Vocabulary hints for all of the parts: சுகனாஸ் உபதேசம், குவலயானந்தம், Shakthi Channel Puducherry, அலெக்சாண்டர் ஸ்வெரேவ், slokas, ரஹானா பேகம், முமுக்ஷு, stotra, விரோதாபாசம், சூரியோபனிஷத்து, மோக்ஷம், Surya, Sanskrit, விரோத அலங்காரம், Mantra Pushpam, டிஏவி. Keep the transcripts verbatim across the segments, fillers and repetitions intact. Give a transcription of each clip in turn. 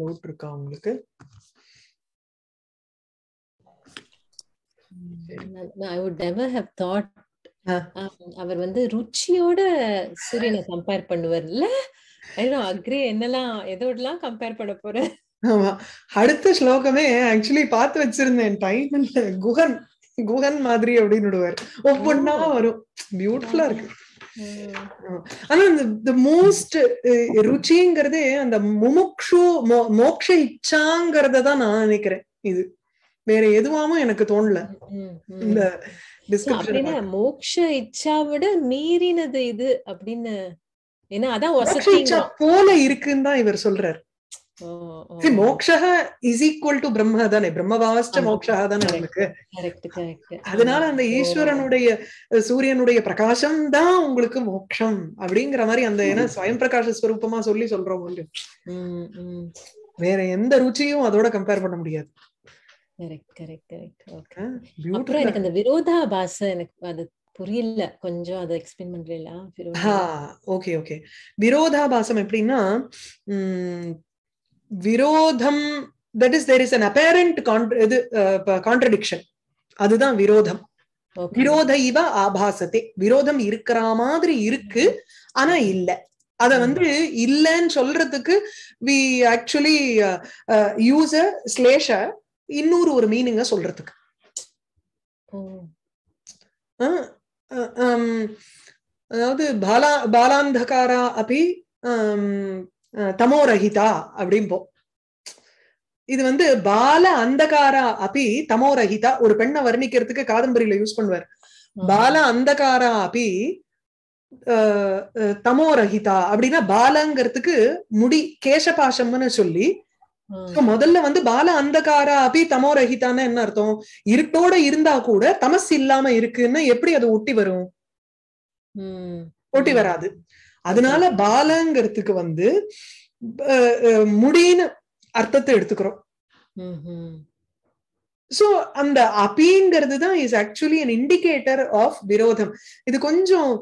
doubt இருக்கா உங்களுக்கு? I would never have thought அவர் வந்து ருச்சியோட சூரியனை கம்பேர் பண்ணுவார்ல. I don't know, agree என்னலாம் எதோடலாம் கம்பேர் பண்ண போற. ஆமா, அடுத்த ஸ்லோகமே ஆக்சுவலி பார்த்து வச்சிருந்தேன் டைட்டில்ல குகன் குகன் மாதிரி அப்படினுடுவார். ஒவ்வொண்ணா வரும். பியூட்டிஃபுல்லா இருக்கு. ஆனா the most ருச்சிங்கிறது அந்த முமுக்ஷு மோட்ச இச்சாங்கிறத தான் நான் நினைக்கிறேன். இது வேற எதுவாமும் எனக்கு தோணல. இந்த அப்படின்னா மோட்ச இச்சாவோட மீறினது இது அப்படின்னு ஏன்னா அதான் மோட்ச இச்சா போல இருக்குன்னு தான் இவர் சொல்றாரு. மோக்ஷஹ இஸ் ஈக்குவல் டு பிரம்ம தானே, பிரம்மவாஸ்ட மோக்ஷஹ தானே உங்களுக்கு. அதனால அந்த ஈஸ்வரனுடைய சூரியனுடைய பிரகாசம் தான் உங்களுக்கு மோக்ஷம் அப்படிங்கிற மாதிரி அந்த ஏன்னா ஸ்வயம் பிரகாஷ ஸ்வரூபமா சொல்லி சொல்றோம் போது வேற எந்த ருச்சியும் அதோட கம்பேர் பண்ண முடியாது. Correct correct correct. Okay, beautiful. எனக்கு அந்த விரோதாபாச எனக்கு அது புரியல, கொஞ்சம் அதை எக்ஸ்பிளைன் பண்றீங்களா? ஆ, ஓகே ஓகே. விரோதாபாசம் எப்படின்னா விரோதம், that is there is an apparent contradiction, அதுதான் விரோதம். விரோத இவ ஆபாசத்தை, விரோதம் இருக்கிற மாதிரி இருக்கு ஆனா இல்ல, அத வந்து இல்லன்னு சொல்றதுக்கு we actually uh, use a ஸ்லேஷ இன்னொரு ஒரு மீனிங்க சொல்றதுக்கு. அதாவது பாலா பாலாந்தகாரா அப்படி தமோரஹிதா அப்படிம்போம். இது வந்து பால அந்தகாரா அப்படி தமோரஹிதா, ஒரு பெண்ணை வர்ணிக்கிறதுக்கு காதம்பரியில யூஸ் பண்ணுவார். பால அந்தகாரா அப்படி தமோரஹிதா அப்படின்னா பாலங்கிறதுக்கு முடி கேசபாசம்னு சொல்லி முதல்ல வந்து பால அந்தகாரா அப்படி தமோரஹிதான்னு என்ன அர்த்தம்? இருட்டோட இருந்தா கூட தமஸ் இல்லாம இருக்குன்னா எப்படி அது ஒட்டி வரும்? ஒட்டி வராது. அதனால பாலங்கிறதுக்கு வந்து முடின்னு அர்த்தத்தை எடுத்துக்கிறோம். சோ அந்த அபிங்கிறது தான் is actually an indicator of விரோதம். இது கொஞ்சம்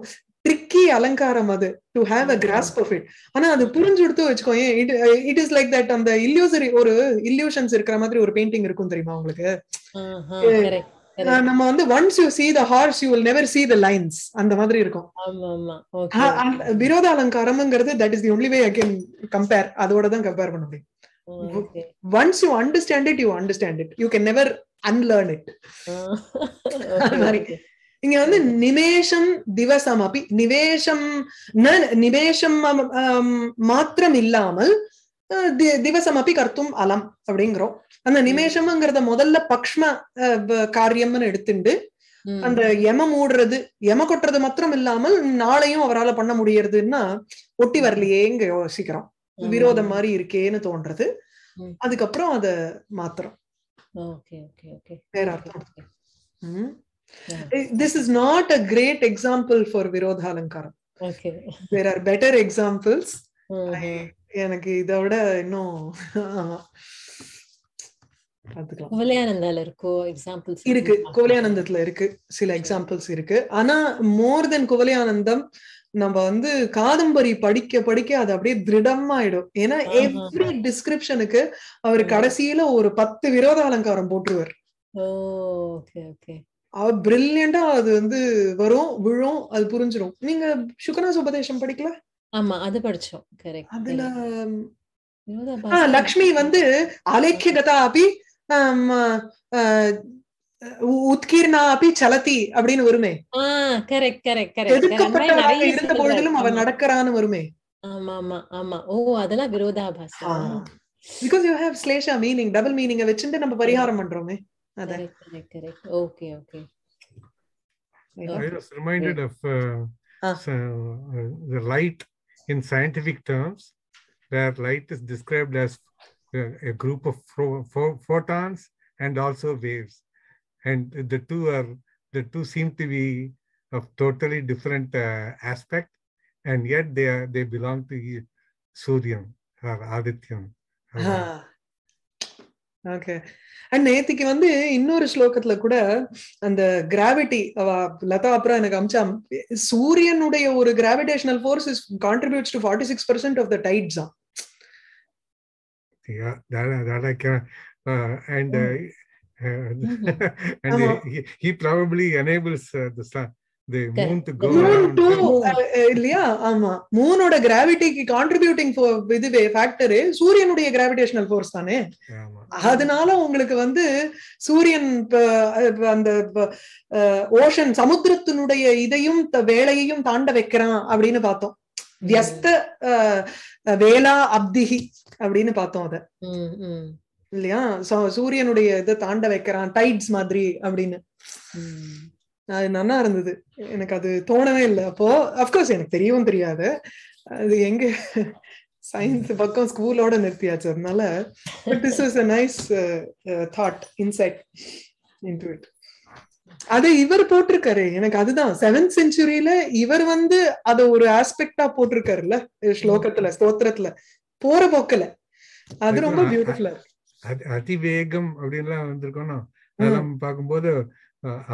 ட்ரிக்கி அலங்காரம் அது, to have a grasp of it. ஆனா அது புரிஞ்சுடுத்து வச்சுக்கோ, இட் இஸ் லைக் தட். அந்த இல்யூசரி ஒரு இல்யூஷன்ஸ் இருக்கிற மாதிரி ஒரு பெயிண்டிங் இருக்கும் தெரியுமா உங்களுக்கு? நம்ம வந்து once you see the horse you will never see the lines, அந்த மாதிரி இருக்கும். ஆமா ஆமா, ஓகே. விரோத அலங்காரம்ங்கிறது that is the only way I can compare, அதோட தான் கம்பேர் பண்ண முடியும். Once you understand it you understand it, you can never unlearn it. இங்க வந்து நிமேஷம் திவசம் அப்படி நிவேஷம் நிவேஷம் மாத்திரம் இல்லாமல் திவசம் அப்படி கர்த்தும் அலம் அப்படிங்கிறோம். அந்த நிமேஷம்ங்கிறத முதல்ல பக்ஷ்ம காரியம்னு எடுத்துண்டு அந்த எம மூடுறது எம கொட்டுறது மாத்திரம் இல்லாமல் நாளையும் அவரால பண்ண முடியறதுன்னா ஒட்டி வரலையேங்க யோசிக்கிறோம். விரோதம் மாதிரி இருக்கேன்னு தோன்றது. அதுக்கப்புறம் அத மாத்திரம் வேற அர்த்தம். உம் This is not a great example for virodha alankara. Okay, there are better examples. எனக்கு இதோட இன்னும் பாத்துக்கலாம். குவலயானந்தால இருக்கோ எக்ஸாம்பிள்ஸ் இருக்கு, குவலயானந்தத்துல இருக்கு சில எக்ஸாம்பிள்ஸ் இருக்கு. ஆனா மோர் தென் குவலயானந்தம் நம்ம வந்து காதம்பரி படிக்க படிக்க அது அப்படியே திடமாயிடும். ஏன்னா எவ்ரி டிஸ்கிரிப்ஷனுக்கு அவர் கடைசியில ஒரு பத்து விரோத அலங்காரம் போட்டுருவார். Okay okay. அவர் பிரில்லியண்டா அது வந்து வரும் விழும், அது புரிஞ்சிடும். நீங்க சுகனாஸ் உபதேசம் படிக்கல? ஆமா, அது படிச்சோம். கரெக்ட். அதுல லக்ஷ்மி வந்து அலேக்யகதா அப்படி உத்கீர்ணா அப்படி சலதி அப்படின்னு வருமே. Correct correct correct. எதுக்கப்பட்ட இருந்த பொழுதிலும் அவன் நடக்கிறான்னு வருமே. ஆமா ஆமா ஆமா. ஓ, அதெல்லாம் விரோதாபாசம். because you have ஸ்லேஷா மீனிங், டபுள் மீனிங்க வெச்சிட்டு நம்ம பரிகாரம் பண்றோமே. Correct, correct, correct. Okay, okay. I was reminded of uh, uh. So, uh, the light in scientific terms, where light is described as uh, a group of photons and also waves, and the two are the two seem to be of totally different uh, aspect, and yet they are they belong to Suryam or Adityam. Or huh. Okay. And நேத்திக்கு வந்து இன்னொரு ஸ்லோகத்துல கூட அந்த gravity Latha அப்புறம் எனக்கு அம்சா சூரியனுடைய ஒரு gravitational force contributes to forty six percent of the tides. Yeah, that, that I can, uh, and mm. uh, mm-hmm. and uh-huh. he, he probably enables uh, the sun, the okay. moon to go. The moon too, uh, yeah, ama. Moon oda gravity contributing for vidhe factor is Suryan oda gravitational force thane. Yeah, ama. Adanala ungalku vande Suryan and the ocean samudrathunudeya idayum velayum taanda vekkran abdinu paathom. Vyastha vela abdihi. அப்படின்னு பார்த்தோம் அத இல்லையா சூரியனுடைய இதை தாண்ட வைக்கிறான் tides மாதிரி அப்படின்னு அது நல்லா இருந்தது எனக்கு அது தோணவே இல்லை அப்போ அப்கோர்ஸ் எனக்கு தெரியவும் தெரியாது அது எங்க சயின்ஸ் பக்கம் ஸ்கூலோட நிறுத்தியாச்சு அதனால but this is a nice thought insight into it அதை இவர் போட்டிருக்காரு எனக்கு அதுதான் செவன்த் செஞ்சுரியில இவர் வந்து அதை ஒரு ஆஸ்பெக்டா போட்டிருக்காருல்ல ஸ்லோகத்துல ஸ்தோத்திரத்துல போற போக்கல அது ரொம்ப பியூட்டிஃபுல்லா இருக்கு அதிவேகம் அப்படின்லாம் வந்திருக்கோம் நம்ம பார்க்கும்போது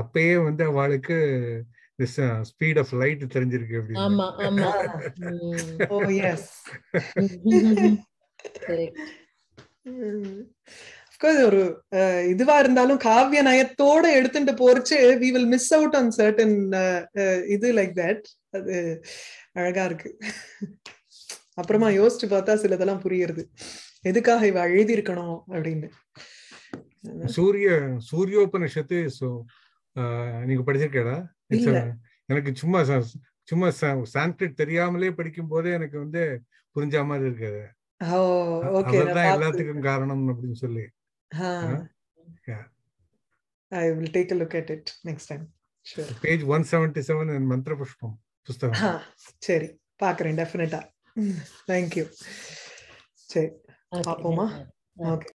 அப்பயே வந்து அவளுக்கு ஸ்பீட் ஆஃப் லைட் தெரிஞ்சிருக்கு அப்படின்னு ஆமா ஆமா ஓ எஸ் ஆஃப் கோர்ஸ் ஒரு இதுவா இருந்தாலும் காவிய நயத்தோட எடுத்துட்டு போறச்சு we will miss out on certain இது லைக் தட் அது அழகா இருக்கு அப்புறமா யோசிச்சு பார்த்தா சிலதெல்லாம் புரியுது எதுக்காக இவ எழுதி இருக்கணும் அப்படின்னு சூரிய சூரியோபனிஷத்து நீங்க படிச்சிருக்கேடா எனக்கு சும்மா சும்மா சான்ஸ்கிரிட் தெரியாமலே படிக்கும் போதே எனக்கு வந்து புரிஞ்ச மாதிரி இருக்காது அவர்தான் எல்லாத்துக்கும் காரணம் அப்படின்னு சொல்லி I will take a look at it next time. Sure. Page one seventy-seven in Mantra Pushpam புத்தகம் சரி பாக்குறேன் டெஃபினட்டா Thank you. Okay. Okay.